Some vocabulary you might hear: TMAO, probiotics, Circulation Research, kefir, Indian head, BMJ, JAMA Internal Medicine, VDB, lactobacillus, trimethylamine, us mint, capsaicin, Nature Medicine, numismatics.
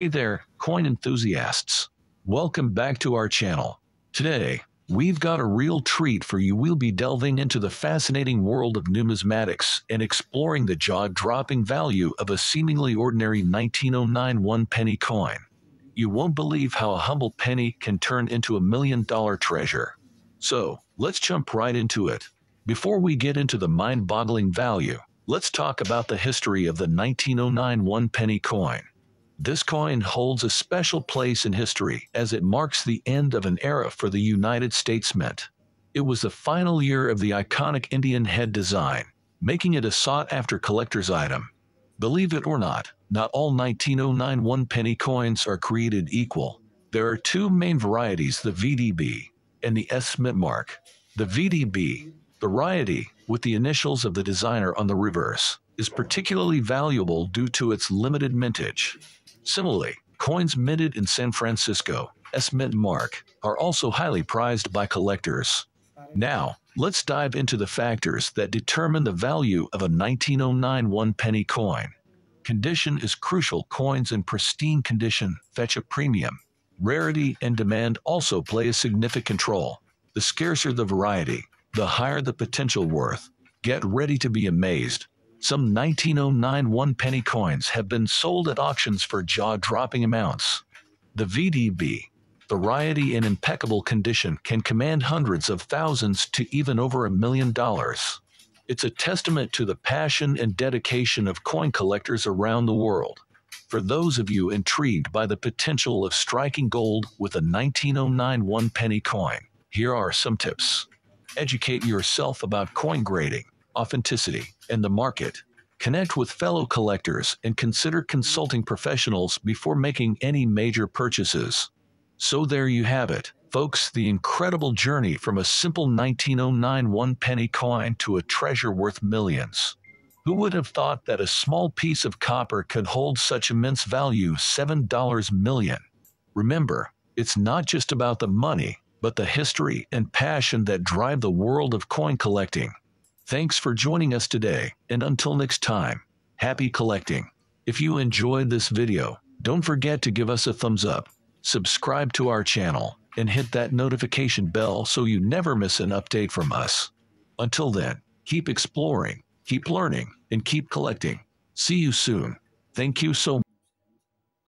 Hey there, coin enthusiasts. Welcome back to our channel. Today, we've got a real treat for you. We'll be delving into the fascinating world of numismatics and exploring the jaw-dropping value of a seemingly ordinary 1909 1-penny coin. You won't believe how a humble penny can turn into a million-dollar treasure. So, let's jump right into it. Before we get into the mind-boggling value, let's talk about the history of the 1909 1-penny coin. This coin holds a special place in history as it marks the end of an era for the United States Mint. It was the final year of the iconic Indian head design, making it a sought-after collector's item. Believe it or not, not all 1909 1-penny coins are created equal. There are two main varieties, the VDB and the S Mint mark. The VDB variety, with the initials of the designer on the reverse, is particularly valuable due to its limited mintage. Similarly, coins minted in San Francisco, S Mint mark, are also highly prized by collectors. Now, let's dive into the factors that determine the value of a 1909 1-penny coin. Condition is crucial. Coins in pristine condition fetch a premium. Rarity and demand also play a significant role. The scarcer the variety, the higher the potential worth. Get ready to be amazed. Some 1909 1-penny coins have been sold at auctions for jaw-dropping amounts. The VDB variety in impeccable condition can command hundreds of thousands to even over $1 million. It's a testament to the passion and dedication of coin collectors around the world. For those of you intrigued by the potential of striking gold with a 1909 1-penny coin, here are some tips. Educate yourself about coin grading, authenticity, and the market. Connect with fellow collectors and consider consulting professionals before making any major purchases. So there you have it, folks, the incredible journey from a simple 1909 1-penny coin to a treasure worth millions. Who would have thought that a small piece of copper could hold such immense value? $7 million. Remember, it's not just about the money, but the history and passion that drive the world of coin collecting. Thanks for joining us today, and until next time, happy collecting. If you enjoyed this video, don't forget to give us a thumbs up, subscribe to our channel, and hit that notification bell so you never miss an update from us. Until then, keep exploring, keep learning, and keep collecting. See you soon. Thank you so much.